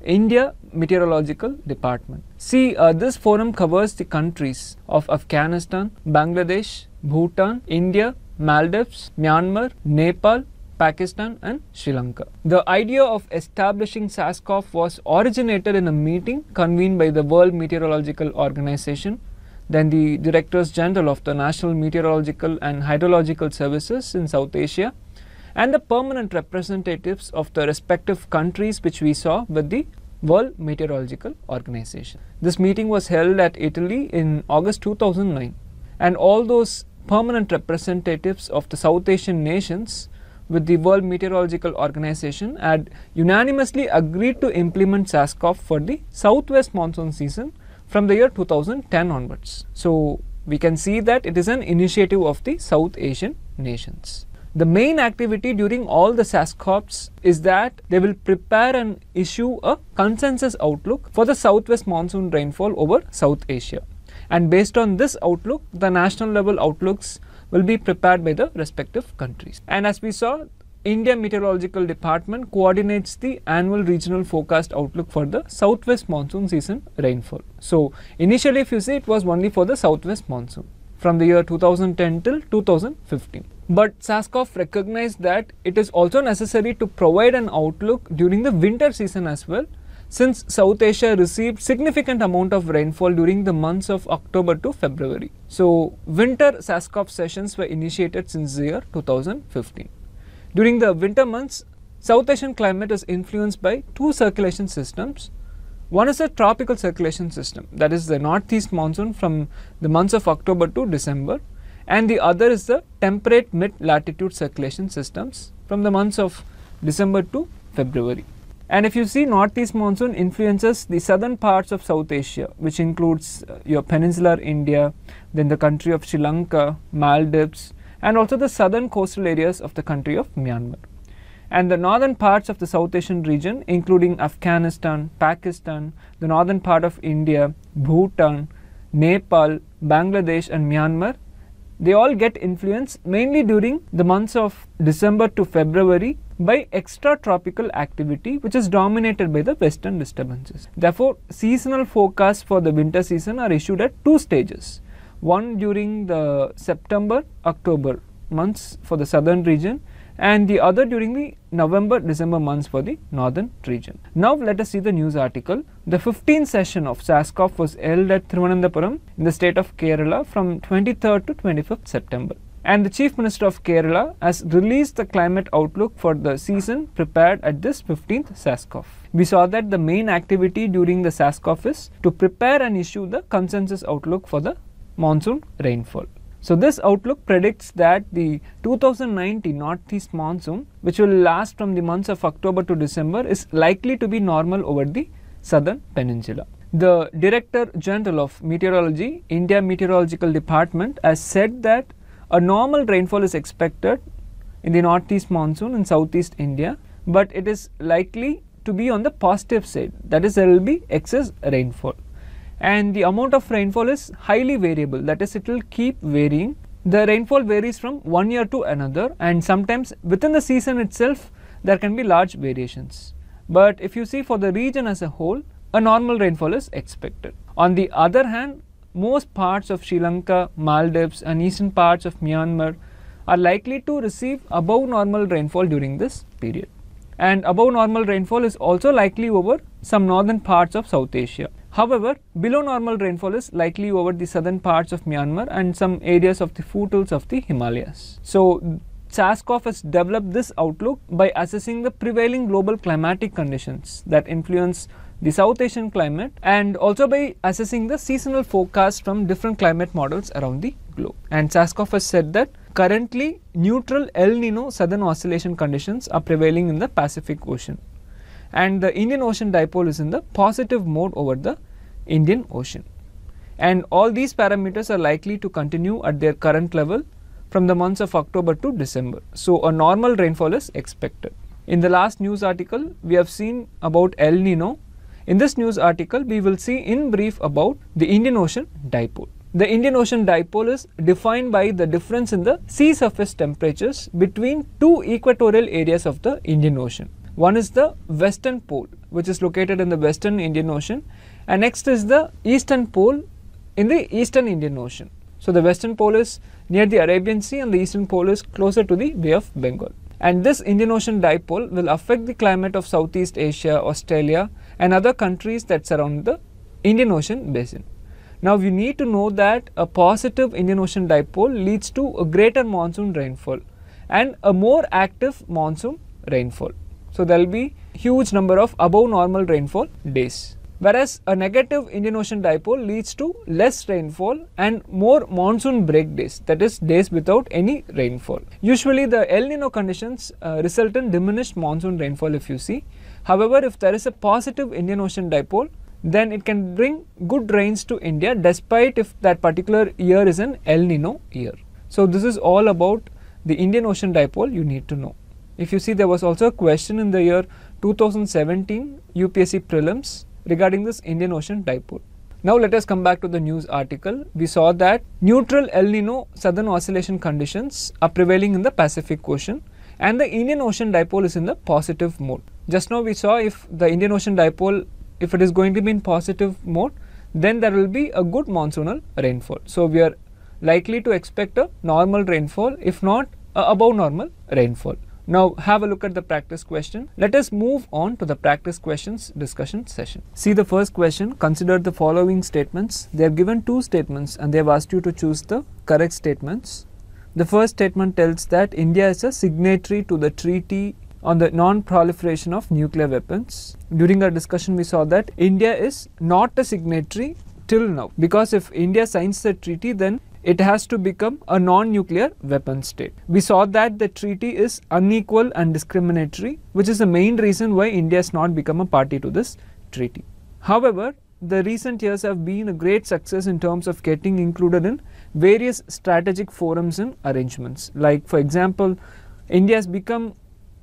India Meteorological Department. See, this forum covers the countries of Afghanistan, Bangladesh, Bhutan, India, Maldives, Myanmar, Nepal, Pakistan and Sri Lanka. The idea of establishing SASCOF was originated in a meeting convened by the World Meteorological Organization, then the Directors General of the National Meteorological and Hydrological Services in South Asia, and the permanent representatives of the respective countries, which we saw with the World Meteorological Organization. This meeting was held at Italy in August 2009, and all those permanent representatives of the South Asian nations with the World Meteorological Organization had unanimously agreed to implement SASCOF for the southwest monsoon season from the year 2010 onwards. So we can see that it is an initiative of the South Asian nations. The main activity during all the SASCOFs is that they will prepare and issue a consensus outlook for the southwest monsoon rainfall over South Asia. And based on this outlook, the national level outlooks will be prepared by the respective countries. And as we saw, India Meteorological Department coordinates the annual regional forecast outlook for the southwest monsoon season rainfall. So initially, if you see, it was only for the southwest monsoon from the year 2010 till 2015. But SASCOF recognized that it is also necessary to provide an outlook during the winter season as well, since South Asia received significant amount of rainfall during the months of October to February. So winter SASCOF sessions were initiated since the year 2015. During the winter months, South Asian climate is influenced by two circulation systems. One is the tropical circulation system, that is the northeast monsoon from the months of October to December. And the other is the temperate mid-latitude circulation systems from the months of December to February. And if you see, northeast monsoon influences the southern parts of South Asia, which includes your peninsular India, then the country of Sri Lanka, Maldives, and also the southern coastal areas of the country of Myanmar. And the northern parts of the South Asian region, including Afghanistan, Pakistan, the northern part of India, Bhutan, Nepal, Bangladesh and Myanmar, they all get influenced mainly during the months of December to February by extratropical activity, which is dominated by the western disturbances. Therefore, seasonal forecasts for the winter season are issued at two stages. One during the September-October months for the southern region, and the other during the November-December months for the northern region. Now let us see the news article. The 15th session of SASCOF was held at Thiruvananthapuram in the state of Kerala from 23rd to 25th September. And the Chief Minister of Kerala has released the climate outlook for the season prepared at this 15th SASCOF. We saw that the main activity during the SASCOF is to prepare and issue the consensus outlook for the monsoon rainfall. So this outlook predicts that the 2019 northeast monsoon, which will last from the months of October to December, is likely to be normal over the southern peninsula. The Director General of Meteorology, India Meteorological Department, has said that a normal rainfall is expected in the northeast monsoon in southeast India, but it is likely to be on the positive side, that is, there will be excess rainfall. And the amount of rainfall is highly variable, that is, it will keep varying. The rainfall varies from one year to another, and sometimes within the season itself there can be large variations. But if you see for the region as a whole, a normal rainfall is expected. On the other hand, most parts of Sri Lanka, Maldives and eastern parts of Myanmar are likely to receive above normal rainfall during this period. And above normal rainfall is also likely over some northern parts of South Asia. However, below normal rainfall is likely over the southern parts of Myanmar and some areas of the foothills of the Himalayas. So, SASCOF has developed this outlook by assessing the prevailing global climatic conditions that influence the South Asian climate, and also by assessing the seasonal forecast from different climate models around the globe. And SASCOF has said that currently, neutral El Nino southern oscillation conditions are prevailing in the Pacific Ocean, and the Indian Ocean Dipole is in the positive mode over the Indian Ocean. And all these parameters are likely to continue at their current level from the months of October to December. So, a normal rainfall is expected. In the last news article, we have seen about El Nino. In this news article, we will see in brief about the Indian Ocean Dipole. The Indian Ocean Dipole is defined by the difference in the sea surface temperatures between two equatorial areas of the Indian Ocean. One is the western pole, which is located in the western Indian Ocean, and next is the eastern pole in the eastern Indian Ocean. So, the western pole is near the Arabian Sea and the eastern pole is closer to the Bay of Bengal. And this Indian Ocean Dipole will affect the climate of Southeast Asia, Australia and other countries that surround the Indian Ocean basin. Now, you need to know that a positive Indian Ocean Dipole leads to a greater monsoon rainfall and a more active monsoon rainfall. So, there will be huge number of above normal rainfall days. Whereas, a negative Indian Ocean Dipole leads to less rainfall and more monsoon break days, that is, days without any rainfall. Usually, the El Nino conditions result in diminished monsoon rainfall if you see. However, if there is a positive Indian Ocean Dipole, then it can bring good rains to India despite if that particular year is an El Nino year. So, this is all about the Indian Ocean Dipole you need to know. If you see, there was also a question in the year 2017 UPSC prelims regarding this Indian Ocean Dipole. Now, let us come back to the news article. We saw that neutral El Nino southern oscillation conditions are prevailing in the Pacific Ocean and the Indian Ocean Dipole is in the positive mode. Just now we saw if the Indian Ocean Dipole, if it is going to be in positive mode, then there will be a good monsoonal rainfall. So, we are likely to expect a normal rainfall, if not above normal rainfall. Now, have a look at the practice question. Let us move on to the practice questions discussion session. See the first question, consider the following statements. They have given two statements and they have asked you to choose the correct statements. The first statement tells that India is a signatory to the treaty on the non-proliferation of nuclear weapons. During our discussion, we saw that India is not a signatory till now, because if India signs the treaty, then it has to become a non-nuclear weapon state. We saw that the treaty is unequal and discriminatory, which is the main reason why India has not become a party to this treaty. However, the recent years have been a great success in terms of getting included in various strategic forums and arrangements. Like, for example, India has become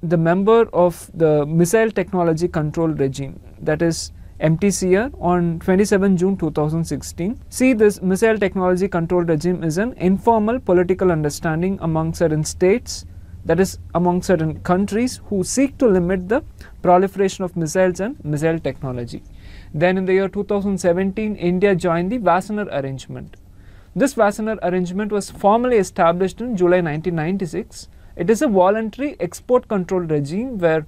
the member of the Missile Technology Control Regime, that is MTCR, on 27 June 2016. See, this Missile Technology Control Regime is an informal political understanding among certain states, that is, among certain countries who seek to limit the proliferation of missiles and missile technology. Then in the year 2017, India joined the Wassenaar Arrangement. This Wassenaar Arrangement was formally established in July 1996. It is a voluntary export control regime where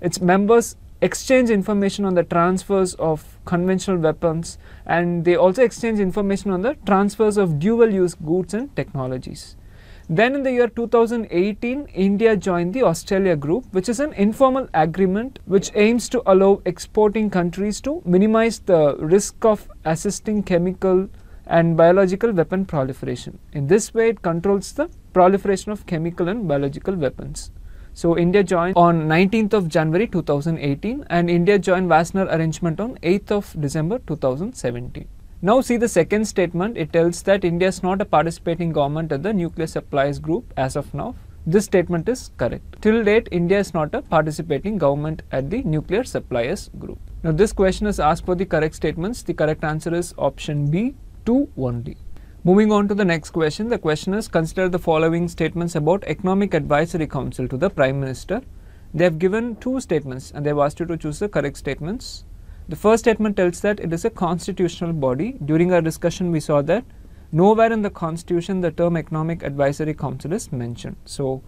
its members exchange information on the transfers of conventional weapons, and they also exchange information on the transfers of dual-use goods and technologies. Then in the year 2018, India joined the Australia Group, which is an informal agreement which aims to allow exporting countries to minimize the risk of assisting chemical and biological weapon proliferation. In this way, it controls the proliferation of chemical and biological weapons. So India joined on 19th of January 2018 and India joined Wassenaar Arrangement on 8th of December 2017. Now see the second statement. It tells that India is not a participating government at the Nuclear Suppliers Group as of now. This statement is correct. Till date, India is not a participating government at the Nuclear Suppliers Group. Now this question is asked for the correct statements. The correct answer is option B, 2 only. Moving on to the next question. The question is, consider the following statements about Economic Advisory Council to the Prime Minister. They have given two statements and they have asked you to choose the correct statements. The first statement tells that it is a constitutional body. During our discussion, we saw that nowhere in the constitution the term Economic Advisory Council is mentioned. So,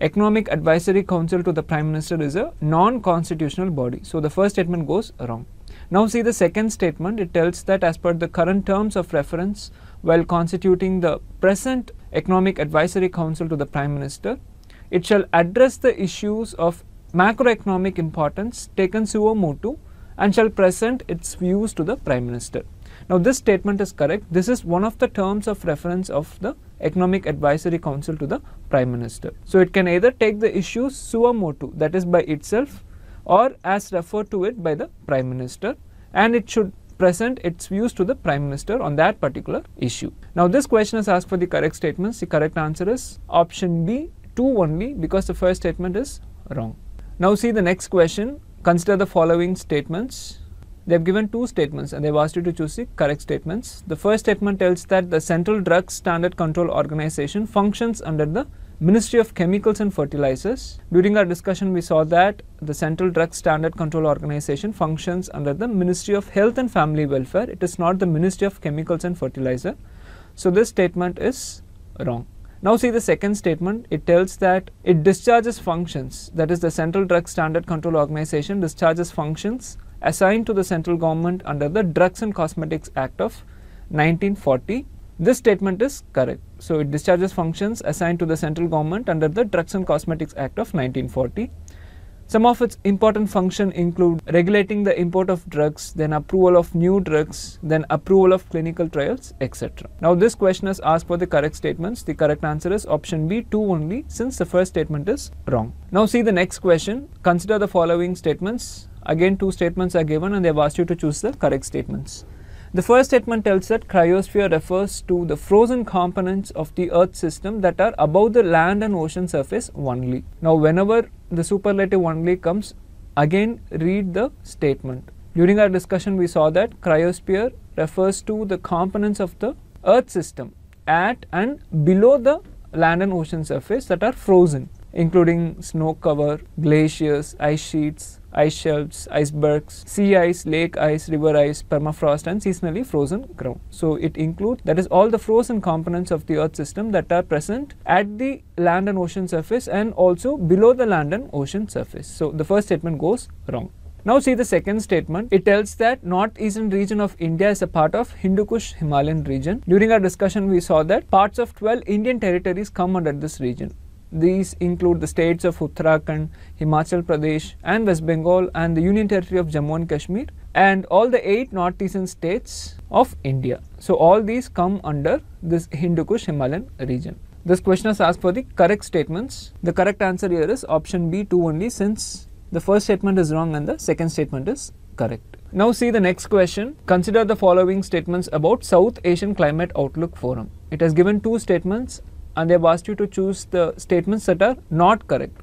Economic Advisory Council to the Prime Minister is a non-constitutional body. So, the first statement goes wrong. Now, see the second statement. It tells that as per the current terms of reference, while constituting the present Economic Advisory Council to the Prime Minister, it shall address the issues of macroeconomic importance taken suo motu and shall present its views to the Prime Minister. Now this statement is correct. This is one of the terms of reference of the Economic Advisory Council to the Prime Minister. So it can either take the issues suo motu, that is by itself, or as referred to it by the Prime Minister, and it should present its views to the Prime Minister on that particular issue. Now this question is asked for the correct statements. The correct answer is option B, 2 only, because the first statement is wrong. Now see the next question. Consider the following statements. They have given two statements and they have asked you to choose the correct statements. The first statement tells that the Central Drugs Standard Control Organization functions under the Ministry of Chemicals and Fertilizers. During our discussion, we saw that the Central Drugs Standard Control Organization functions under the Ministry of Health and Family Welfare. It is not the Ministry of Chemicals and Fertilizer. So this statement is wrong. Now see the second statement. It tells that it discharges functions, that is the Central Drugs Standard Control Organization discharges functions assigned to the central government under the Drugs and Cosmetics Act of 1940. This statement is correct. So it discharges functions assigned to the central government under the Drugs and Cosmetics Act of 1940. Some of its important functions include regulating the import of drugs, then approval of new drugs, then approval of clinical trials, etc. Now this question is asked for the correct statements. The correct answer is option B, 2 only, since the first statement is wrong. Now see the next question. Consider the following statements. Again, two statements are given and they have asked you to choose the correct statements. The first statement tells that cryosphere refers to the frozen components of the earth system that are above the land and ocean surface only. Now whenever the superlative only comes, again read the statement. During our discussion, we saw that cryosphere refers to the components of the earth system at and below the land and ocean surface that are frozen, including snow cover, glaciers, ice sheets, ice shelves, icebergs, sea ice, lake ice, river ice, permafrost and seasonally frozen ground. So it includes, that is, all the frozen components of the earth system that are present at the land and ocean surface and also below the land and ocean surface. So the first statement goes wrong. Now see the second statement. It tells that northeastern region of India is a part of Hindu Kush Himalayan region. During our discussion, we saw that parts of 12 Indian territories come under this region. These include the states of Uttarakhand, Himachal Pradesh and West Bengal and the Union Territory of Jammu and Kashmir and all the 8 northeastern states of India. So all these come under this Hindu Kush Himalayan region. This question is asked for the correct statements. The correct answer here is option B, 2 only, since the first statement is wrong and the second statement is correct. Now see the next question. Consider the following statements about South Asian Climate Outlook Forum. It has given two statements and they have asked you to choose the statements that are not correct.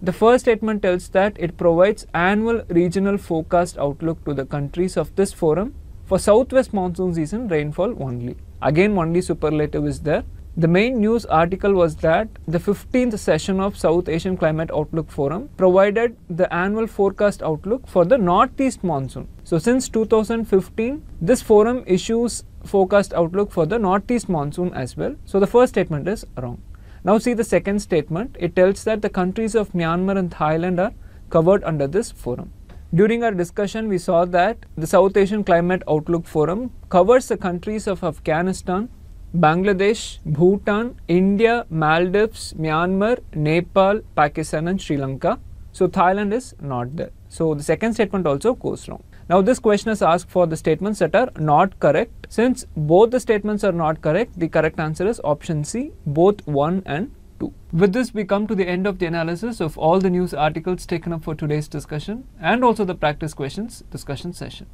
The first statement tells that it provides annual regional forecast outlook to the countries of this forum for southwest monsoon season rainfall only. Again, only superlative is there. The main news article was that the 15th session of South Asian Climate Outlook Forum provided the annual forecast outlook for the northeast monsoon. So since 2015, this forum issues forecast outlook for the northeast monsoon as well. So the first statement is wrong. Now see the second statement. It tells that the countries of Myanmar and Thailand are covered under this forum. During our discussion, we saw that the South Asian Climate Outlook Forum covers the countries of Afghanistan, Bangladesh, Bhutan, India, Maldives, Myanmar, Nepal, Pakistan and Sri Lanka. So Thailand is not there. So the second statement also goes wrong. Now this question is asked for the statements that are not correct. Since both the statements are not correct, the correct answer is option C, both 1 and 2. With this, we come to the end of the analysis of all the news articles taken up for today's discussion and also the practice questions discussion session.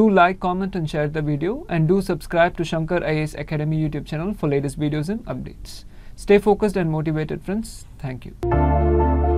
Do like, comment and share the video, and do subscribe to Shankar IAS Academy YouTube channel for latest videos and updates. Stay focused and motivated, friends. Thank you.